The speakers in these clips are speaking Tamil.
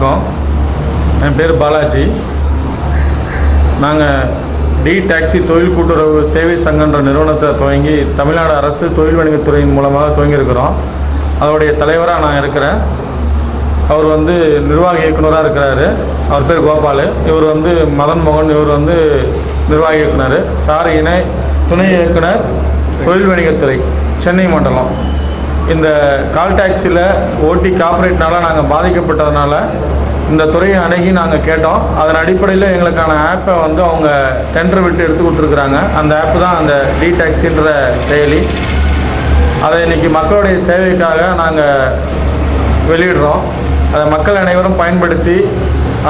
வணக்கம் என் பேர் பாலாஜி நாங்கள் டி டாக்ஸி தொழில் கூட்டுறவு சேவை சங்கன்ற நிறுவனத்தை துவங்கி தமிழ்நாடு அரசு தொழில் வணிகத்துறையின் மூலமாக துவங்கியிருக்கிறோம் அவருடைய தலைவராக நான் இருக்கிறேன் அவர் வந்து நிர்வாக இயக்குனராக இருக்கிறாரு அவர் பேர் கோபால் இவர் வந்து மதன் மோகன் இவர் வந்து நிர்வாக இயக்குனர் சார் இணை துணை இயக்குனர் தொழில் வணிகத்துறை சென்னை மண்டலம் இந்த கால் டாக்ஸியில் ஓட்டி கார்ப்பரேட்னால நாங்கள் பாதிக்கப்பட்டதுனால இந்த துறையை அணுகி நாங்கள் கேட்டோம் அதன் அடிப்படையில் எங்களுக்கான ஆப்பை வந்து அவங்க டெண்டர் விட்டு எடுத்து கொடுத்துருக்குறாங்க அந்த ஆப்பு தான் அந்த டி டாக்ஸின்ற செயலி அதை இன்றைக்கி மக்களுடைய சேவைக்காக நாங்கள் வெளியிடுறோம் அதை மக்கள் அனைவரும் பயன்படுத்தி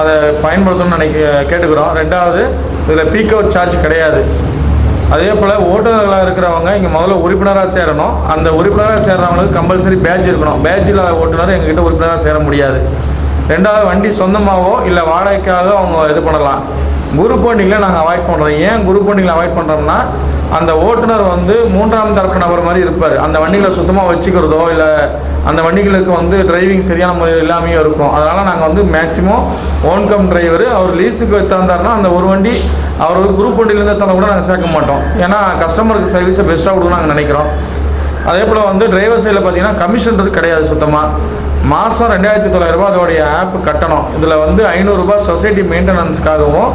அதை பயன்படுத்தணும்னு கேட்டுக்கிறோம் ரெண்டாவது இதில் பீக் அவுட் சார்ஜ் கிடையாது அதே போல் ஓட்டுநர்களாக இருக்கிறவங்க இங்கே முதல்ல உறுப்பினராக சேரணும் அந்த உறுப்பினராக சேர்றவங்களுக்கு கம்பல்சரி பேட்ச் இருக்கணும் பேட்ச் இல்லாத ஓட்டுநர் எங்ககிட்ட உறுப்பினராக சேர முடியாது ரெண்டாவது வண்டி சொந்தமாகவோ இல்லை வாடகைக்காக அவங்க இது பண்ணலாம் குரூப் ஓண்டிங்கில் நாங்கள் அவாய்ட் பண்ணுறோம் ஏன் குரூப் ஓண்டிங்கில் அவாய்ட் பண்ணுறோம்னா அந்த ஓட்டுநர் வந்து மூன்றாம் தரப்பு நபர் மாதிரி இருப்பார் அந்த வண்டிகளை சுத்தமாக வச்சுக்கிறதோ இல்லை அந்த வண்டிகளுக்கு வந்து டிரைவிங் சரியான முறையில் எல்லாமே இருக்கும் அதனால் நாங்கள் வந்து மேக்ஸிமம் ஓன் கம் டிரைவர் அவர் லீஸுக்கு வைத்தாந்தாருனா அந்த ஒரு வண்டி அவர் குரூப் ஓண்டிலேருந்து தந்தால் கூட நாங்கள் சேர்க்க மாட்டோம் ஏன்னா கஸ்டமருக்கு சர்வீஸை பெஸ்ட்டாக கொடுக்கணும்னு நாங்கள் நினைக்கிறோம் அதே போல் வந்து டிரைவர் சைடில் பார்த்தீங்கன்னா கமிஷன்றது கிடையாது சுத்தமாக மாதம் 2900 ரூபா அதோடைய ஆப் கட்டணும் இதில் வந்து 500 ரூபா சொசைட்டி மெயின்டெனன்ஸ்க்காகவும்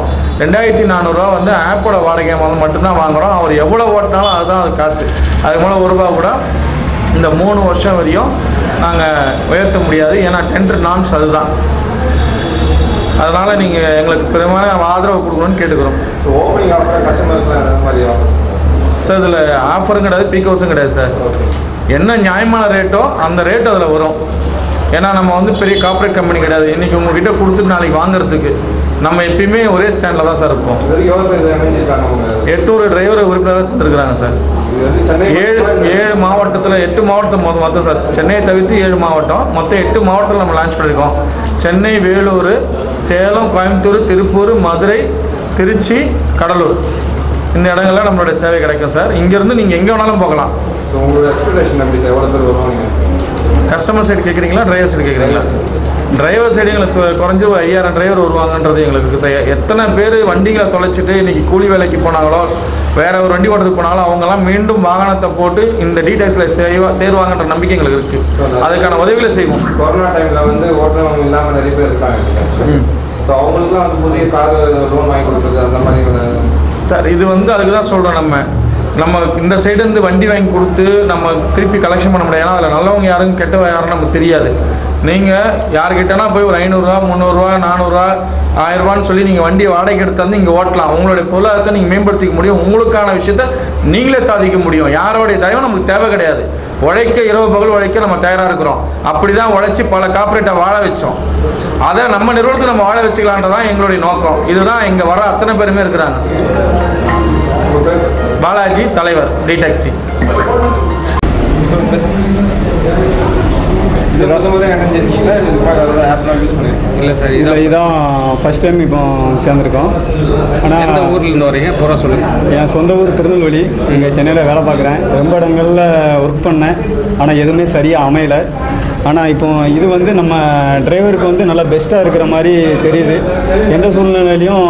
2400 ரூபா வந்து ஆப்போட வாடகை மட்டும்தான் வாங்குகிறோம் அவர் எவ்வளோ ஓட்டினாலும் அதுதான் அது காசு அது மூலம் 1 ரூபா கூட இந்த 3 வருஷம் வரையும் நாங்கள் உயர்த்த முடியாது ஏன்னா டெண்டர் நாம்ஸ் அதுதான் அதனால் நீங்கள் எங்களுக்கு பெரும்பாலும் ஆதரவு கொடுக்கணும்னு கேட்டுக்கிறோம் ஸோ ஓப்பனிங் ஆஃபர் கஸ்டமருக்கு மாதிரி சார் இதில் ஆஃபரும் கிடையாது பீக் ஹவுஸும் கிடையாது சார் என்ன நியாயமான ரேட்டோ அந்த ரேட் அதில் வரும் ஏன்னா நம்ம வந்து பெரிய கார்ப்பரேட் கம்பெனி கிடையாது இன்றைக்கி உங்ககிட்ட கொடுத்துட்டு நாளைக்கு வாங்குறதுக்கு நம்ம எப்பயுமே ஒரே ஸ்டாண்டில் தான் சார் இருப்போம் 800 டிரைவர் உறுப்பினராக சேர்ந்துருக்குறாங்க சார் 7 மாவட்டத்தில் 8 மாவட்டம் மொத்தம் சார் சென்னையை தவிர்த்து 7 மாவட்டம் மொத்தம் 8 மாவட்டத்தில் நம்ம லான்ச் பண்ணியிருக்கோம் சென்னை வேலூர் சேலம் கோயம்புத்தூர் திருப்பூர் மதுரை திருச்சி கடலூர் இந்த இடங்கள்லாம் நம்மளுடைய சேவை கிடைக்கும் சார் இங்கேருந்து நீங்கள் எங்கே வேணாலும் போகலாம் உங்களோட எக்ஸ்பெக்டேஷன் எப்படி சார் எவ்வளோ பேர் வருவாங்க கஸ்டமர் சைடு கேட்குறீங்களா டிரைவர் சைடு கேட்குறீங்களா டிரைவர் சைடு எங்களுக்கு குறைஞ்சி ஒரு 5000 டிரைவர் வருவாங்கன்றது எங்களுக்கு எத்தனை பேர் வண்டிகளை தொலைச்சிட்டு இன்றைக்கி கூலி வேலைக்கு போனாங்களோ வேறு ஒரு வண்டி ஓட்டத்துக்கு போனாலும் அவங்கெல்லாம் மீண்டும் வாகனத்தை போட்டு இந்த டீடைல்ஸில் சேருவாங்கன்ற நம்பிக்கை எங்களுக்கு இருக்குது அதுக்கான உதவிகளை செய்வோம் கொரோனா டைமில் வந்து ஓட்டுநர் இல்லாமல் நிறைய பேர் இருக்காங்க ஸோ அவங்களுக்குலாம் வந்து புதிய கார் லோன் வாங்கி கொடுக்குறது அந்த மாதிரி சார் இது வந்து அதுக்கு தான் சொல்கிறோம் நம்ம இந்த சைடு இருந்து வண்டி வாங்கி கொடுத்து நம்ம திருப்பி கலெக்ஷன் பண்ண முடியாது ஏன்னா அதில் நல்லவங்க யாரும் கெட்ட யாரும் நமக்கு தெரியாது நீங்கள் யார்கிட்டனா போய் ஒரு 500 ரூபா 300 ரூபா 400 ரூபா 1000 ரூபான்னு சொல்லி நீங்கள் வண்டியை வாடகை எடுத்தாந்து நீங்கள் ஓட்டலாம் உங்களுடைய பொருளாதாரத்தை நீங்கள் மேம்படுத்திக்க முடியும் உங்களுக்கான விஷயத்தை நீங்களே சாதிக்க முடியும் யாரோடைய தயவு நமக்கு தேவை கிடையாது உழைக்க இரவு பகல் உழைக்க நம்ம தயாராக இருக்கிறோம் அப்படி தான் உழைச்சி பல கார்ப்பரேட்டை வாழ வச்சோம் அதை நம்ம நிறுவனத்தை நம்ம வாழ வச்சுக்கலான்றதான் எங்களுடைய நோக்கம் இதுதான் இங்கே வர அத்தனை பேருமே இருக்கிறாங்க பாலாஜி தலைவர் டி டாக்ஸி இல்லை சார் இதுதான் ஃபஸ்ட் டைம் இப்போ சேர்ந்துருக்கோம் ஆனால் எந்த ஊரில் இருந்து வரீங்க போகிற சொல்லுங்கள் என் சொந்த ஊர் திருநெல்வேலி இங்கே சென்னையில் வேலை பார்க்குறேன் ரொம்ப இடங்களில் ஒர்க் பண்ணேன் ஆனால் எதுவுமே சரியாக அமையலை ஆனால் இப்போ இது வந்து நம்ம டிரைவருக்கு வந்து நல்லா பெஸ்ட்டாக இருக்கிற மாதிரி தெரியுது எந்த சூழ்நிலையிலையும்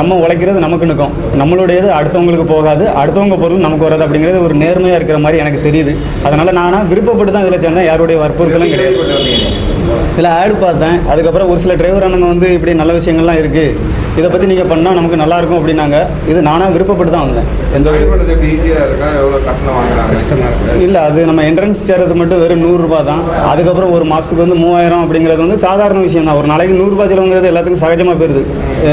நம்ம உழைக்கிறது நமக்கு நிற்கும் நம்மளுடையது அடுத்தவங்களுக்கு போகாது அடுத்தவங்க பொருள் நமக்கு வராது அப்படிங்கிறது ஒரு நேர்மையாக இருக்கிற மாதிரி எனக்கு தெரியுது அதனால் நானாக விருப்பப்பட்டு தான் இதில் சேர்ந்தேன் யாருடைய வற்புறுத்தலும் கிடையாது இதில் ஆடு பார்த்தேன் அதுக்கப்புறம் ஒரு சில டிரைவர் அண்ணங்க வந்து இப்படி நல்ல விஷயங்கள்லாம் இருக்குது இதை பற்றி நீங்கள் பண்ணால் நமக்கு நல்லாயிருக்கும் அப்படின்னாங்க இது நானாக விருப்பப்பட்டு தான் வந்தேன் எந்த ஈஸியாக இருக்கா எவ்வளோ கட்டணம் வாங்குறாங்க கஷ்டமாக இருக்குது இல்லை அது நம்ம என்ட்ரன்ஸ் சேர்றது மட்டும் வெறும் 100 ரூபா தான் அதுக்கப்புறம் ஒரு மாதத்துக்கு வந்து 3000 அப்படிங்கிறது வந்து சாதாரண விஷயம் தான் ஒரு நாளைக்கு 100 ரூபா செலவுங்கிறது எல்லாத்துக்கும் சகஜமாக போயிடுது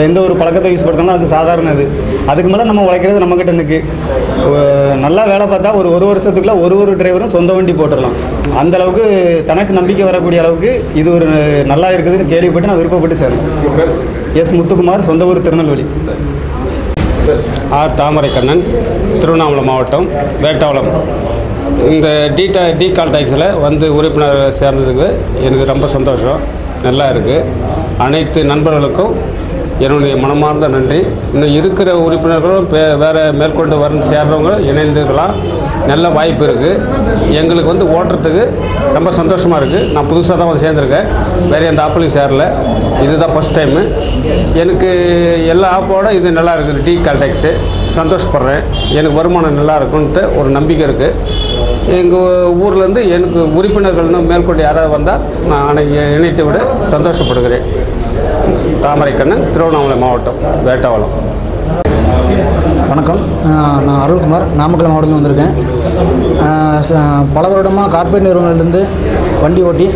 எந்த ஒரு பழக்கத்தை யூஸ் படுத்தோம்னா அது சாதாரண இது அதுக்கு மேலே நம்ம உழைக்கிறது நம்மக்கிட்ட இருக்குது நல்லா வேலை பார்த்தா ஒரு வருஷத்துக்குள்ள ஒரு டிரைவரும் சொந்த வண்டி போட்டுடலாம் அந்தளவுக்கு தனக்கு நம்பிக்கை வரக்கூடிய அளவுக்கு இது ஒரு நல்லா இருக்குதுன்னு கேள்விப்பட்டு நான் விருப்பப்பட்டு சேர்ந்தேன் எஸ் முத்துக்குமார் சொந்த ஊர் திருநெல்வேலி ஆர் தாமரைக்கண்ணன் திருவண்ணாமலை மாவட்டம் வேட்டாவளம் இந்த டி கால் டாக்ஸியில் வந்து உறுப்பினர் சேர்ந்ததுக்கு எனக்கு ரொம்ப சந்தோஷம் நல்லா இருக்குது அனைத்து நண்பர்களுக்கும் என்னுடைய மனமார்ந்த நன்றி இன்னும் இருக்கிற உறுப்பினர்களும் வேறு மேற்கொண்டு வர சேர்றவங்களும் இணைந்துக்கலாம் நல்ல வாய்ப்பு இருக்குது. எங்களுக்கு வந்து ஓட்டுறதுக்கு ரொம்ப சந்தோஷமாக இருக்குது. நான் புதுசாக தான் வந்து சேர்ந்துருக்கேன், வேறு எந்த ஆப்பிலையும் சேரல, இதுதான் ஃபஸ்ட் டைமு. எனக்கு எல்லா ஆப்போட இது நல்லா இருக்குது. D-Taxi சந்தோஷப்படுறேன், எனக்கு வருமானம் நல்லா இருக்குன்ட்டு ஒரு நம்பிக்கை இருக்குது. எங்கள் ஊர்லேருந்து எனக்கு உறுப்பினர்கள் மேற்கொண்டு யாராவது வந்தால் நான் இணைத்து விட சந்தோஷப்படுகிறேன். தாமரைக்கண்ணன், திருவண்ணாமலை மாவட்டம், வேட்டவலம். வணக்கம், நான் அருள்குமார், நாமக்கல் மாவட்டத்தில் வந்திருக்கேன். பல வருடமாக கார்ப்பரேட் நிறுவனத்திலேருந்து வண்டி ஓட்டி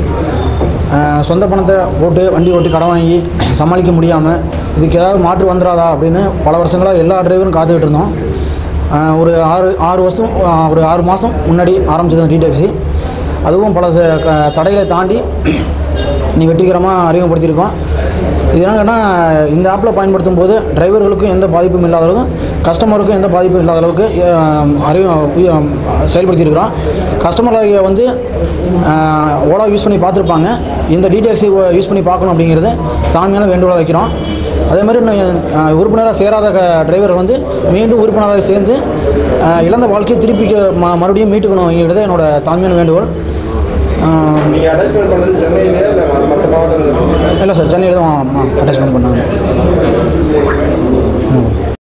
சொந்த பணத்தை போட்டு வண்டி ஓட்டி கடன் வாங்கி சமாளிக்க முடியாமல் இதுக்கு ஏதாவது மாற்று வந்துடாதா அப்படின்னு பல வருஷங்களாக எல்லா டிரைவரும் காத்துக்கிட்டு இருந்தோம். ஒரு ஆறு மாதம் முன்னாடி ஆரம்பிச்சிருந்தோம் D-Taxi. அதுவும் பல தடைகளை தாண்டி நீ வெற்றிகரமாக அறிமுகப்படுத்தியிருக்கோம். இது என்னன்னா, இந்த ஆப்பில் பயன்படுத்தும் போது டிரைவர்களுக்கும் எந்த பாதிப்பும் இல்லாத அளவுக்கு, கஸ்டமருக்கும் எந்த பாதிப்பும் இல்லாத அளவுக்கு செயல்படுத்தியிருக்கிறோம். கஸ்டமரில் வந்து ஓலா யூஸ் பண்ணி பார்த்துருப்பாங்க, இந்த D-Taxi யூஸ் பண்ணி பார்க்கணும் அப்படிங்கிறது தாழ்மையான வேண்டுகோளாக வைக்கிறோம். அதே மாதிரி உறுப்பினராக சேராத டிரைவர் வந்து மீண்டும் உறுப்பினராக சேர்ந்து இழந்த வாழ்க்கையை திருப்பி மறுபடியும் மீட்டுக்கணும் அப்படிங்கிறது என்னோடய தாழ்மையான வேண்டுகோள். இல்லை சார், சென்னையில் தான் அட்டாச்மெண்ட் பண்ணாங்க.